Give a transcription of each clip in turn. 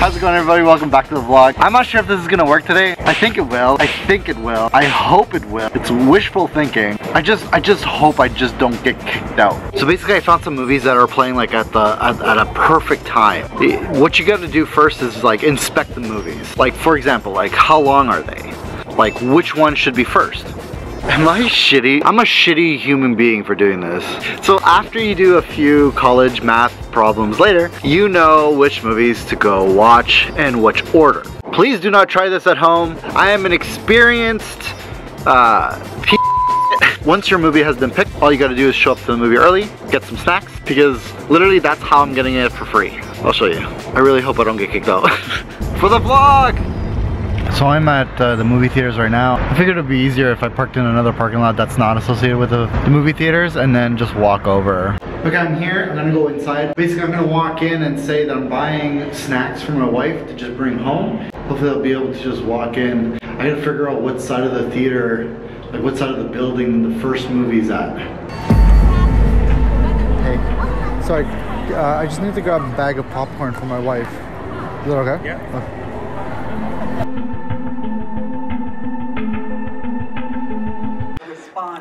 How's it going, everybody? Welcome back to the vlog. I'm not sure if this is gonna work today. I think it will. I think it will. I hope it will. It's wishful thinking. I just hope I just don't get kicked out. So basically, I found some movies that are playing like at a perfect time. What you gotta do first is like inspect the movies. Like for example, like how long are they? Like which one should be first? Am I shitty? I'm a shitty human being for doing this. So after you do a few college math problems later, you know which movies to go watch and which order. Please do not try this at home. I am an experienced Once your movie has been picked, all you gotta do is show up to the movie early, get some snacks, because literally that's how I'm getting it for free. I'll show you. I really hope I don't get kicked out. For the vlog! So I'm at the movie theaters right now. I figured it'd be easier if I parked in another parking lot that's not associated with the movie theaters and then just walk over. Okay, I'm here, I'm gonna go inside. Basically, I'm gonna walk in and say that I'm buying snacks for my wife to just bring home. Hopefully I'll be able to just walk in. I gotta figure out what side of the theater, like what side of the building the first movie's at. Hey, sorry, I just need to grab a bag of popcorn for my wife. Is that okay? Yeah. Okay.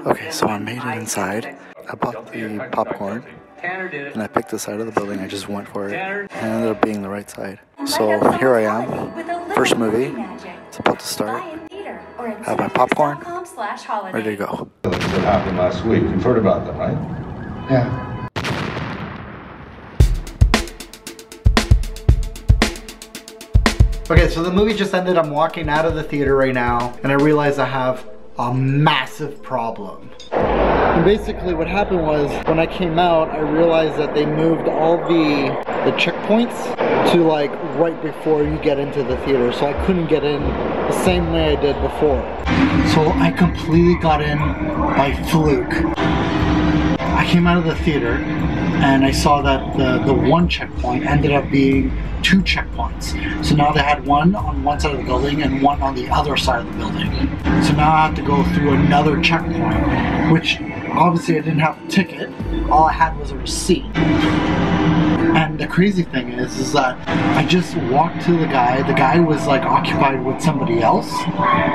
Okay, so I made it inside. I bought the popcorn and I picked the side of the building. I just went for it and it ended up being the right side. So here I am, first movie. It's about to start. I have my popcorn, ready to go. What happened last week? You've heard about them, right? Yeah. Okay, so the movie just ended. I'm walking out of the theater right now and I realize I have a massive problem. And basically what happened was when I came out, I realized that they moved all the checkpoints to like right before you get into the theater. So I couldn't get in the same way I did before. So I completely got in by fluke. I came out of the theater and I saw that the one checkpoint ended up being two checkpoints. So now they had one on one side of the building and one on the other side of the building. So now I have to go through another checkpoint, which obviously I didn't have a ticket. All I had was a receipt. And the crazy thing is that I just walked to the guy. The guy was like occupied with somebody else.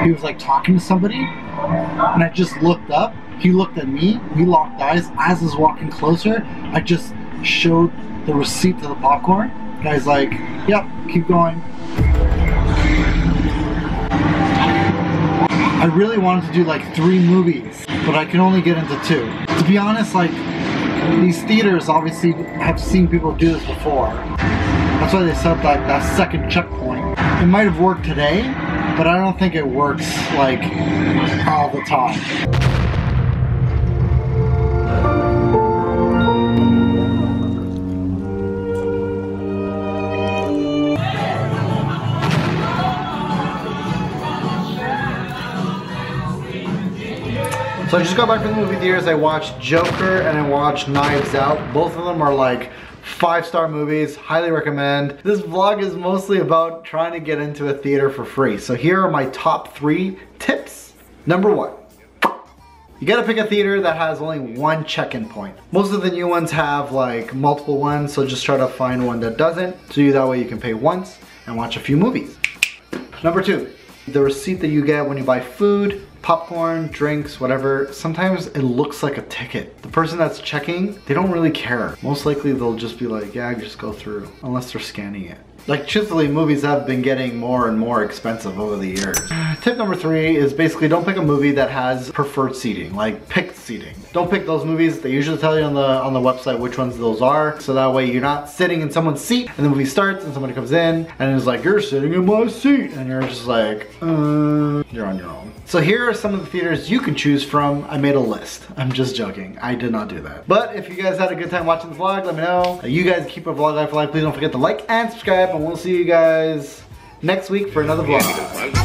He was like talking to somebody. And I just looked up. He looked at me. We locked eyes. As I was walking closer, I just showed the receipt to the popcorn. Guy's like, yep, keep going. I really wanted to do like 3 movies, but I can only get into 2. To be honest, like, these theaters obviously have seen people do this before. That's why they set up that second checkpoint. It might have worked today, but I don't think it works like all the time. So I just got back from the movie theaters. I watched Joker and I watched Knives Out. Both of them are like 5-star movies, highly recommend. This vlog is mostly about trying to get into a theater for free. So here are my top 3 tips. Number 1, you gotta pick a theater that has only one check-in point. Most of the new ones have like multiple ones, so just try to find one that doesn't. So that way you can pay once and watch a few movies. Number 2, the receipt that you get when you buy food, popcorn, drinks, whatever, sometimes it looks like a ticket. The person that's checking, they don't really care. Most likely they'll just be like, yeah, just go through, unless they're scanning it. Like truthfully, movies have been getting more and more expensive over the years. Tip number 3 is basically don't pick a movie that has preferred seating, like picked seating. Don't pick those movies. They usually tell you on the website which ones those are, so that way you're not sitting in someone's seat and the movie starts and somebody comes in and is like, you're sitting in my seat, and you're just like, you're on your own. So here are some of the theaters you can choose from. I made a list. I'm just joking. I did not do that. But if you guys had a good time watching this vlog, let me know. You guys keep a vlog life for life. Please don't forget to like and subscribe, and we'll see you guys next week for another vlog.